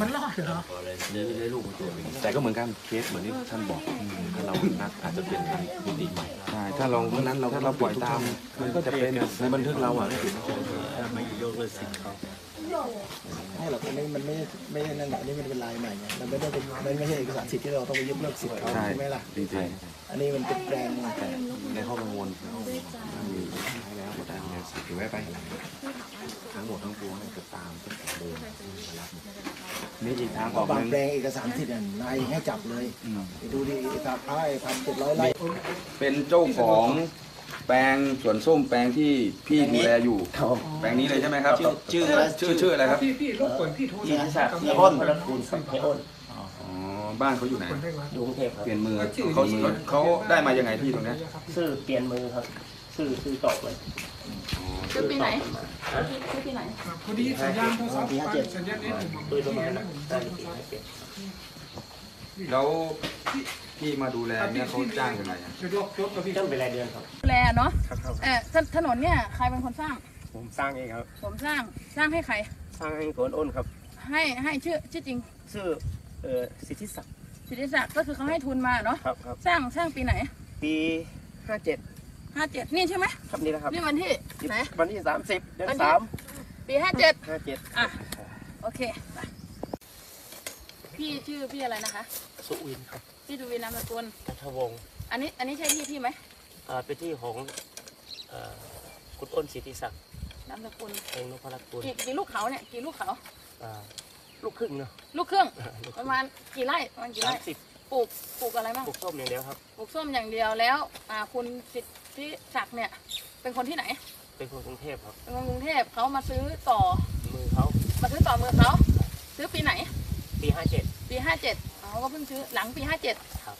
มันรอดเหรอได้ลูกตัวแต่ก็เหมือนกันเคสเหมือนที่ท่านบอกถ้าเรานัดอาจจะเปลี่ยนการวิธีใหม่ใช่ถ้าเราวันนั้นเราก็เราปล่อยตามมันก็จะเป็นในบันทึกเราอ่ะไม่ยกเลิกสิ่งเขาไม่หรอกมันไม่นั่นแหละนี่มันเป็นลายใหม่ไงมันไม่ได้เป็นไม่ใช่เอกสารสิทธิ์ที่เราต้องไปยกเลิกสิทธิ์เขาใช่ไหมล่ะจริงอันนี้มันเป็นแปลงในข้อกังวลถือไว้ไปทั้งหมดทั้งปวงจะตามที่เดินรับนี่อีกทางออกนึงแปลงเอกสารสิทธิ์นายให้จับเลยดูดิจับได้ทำ700ไร่เป็นเจ้าของแปลงสวนส้มแปลงที่พี่ดูแลอยู่แปลงนี้เลยใช่ไหมครับชื่ออะไรครับพี่รบกวนพี่โทรศัพท์พี่อ้นพลคุณสัมภาษณ์อ๋อบ้านเขาอยู่ไหนอยู่กรุงเทพครับเปลี่ยนมือเขาได้มายังไงพี่ตรงนี้ชื่อเปลี่ยนมือครับชื่อตอบเลยซื้อปีไหนซื้อปีไหนพอดีสัญญาณโทรศัพท์สัญญาณนี้ผมโดยประมาณแล้วพี่มาดูแลเนี่ยเขาจ้างยังไงจ้างเป็นรายเดือนครับดูแลเนาะถนนเนี่ยใครเป็นคนสร้างผมสร้างเองครับผมสร้างให้ใครสร้างให้คนอ้นครับให้ชื่อจริงชื่อสิทธิศักดิ์ก็คือเขาให้ทุนมาเนาะสร้างปีไหนปี57นี่ใช่ไหมครับนี่นะครับนี่วันที่ไหนวันที่30เดือน3ปี57อ่ะโอเคพี่ชื่อพี่อะไรนะคะสุวินครับพี่ดูวินนามสกุลปัทวงอันนี้ใช่พี่ไหมเป็นที่ของคุณอ้นสิทธิศักดิ์นามสกุลเองนพรัตน์กุลกี่ลูกเขาเนี่ยกี่ลูกเขาลูกครึ่งเนาะลูกครึ่งประมาณกี่ไร่ประมาณกี่ไร่ปลูกอะไรบ้างปลูกส้มอย่างเดียวครับปลูกส้มอย่างเดียวแล้วคุณสิทธิศักดิ์เนี่ยเป็นคนที่ไหนเป็นคนกรุงเทพครับเป็นคนกรุงเทพเขามาซื้อต่อมือเขาซื้อปีไหนปี57อ๋อก็เพิ่งซื้อหลังปี57ครับ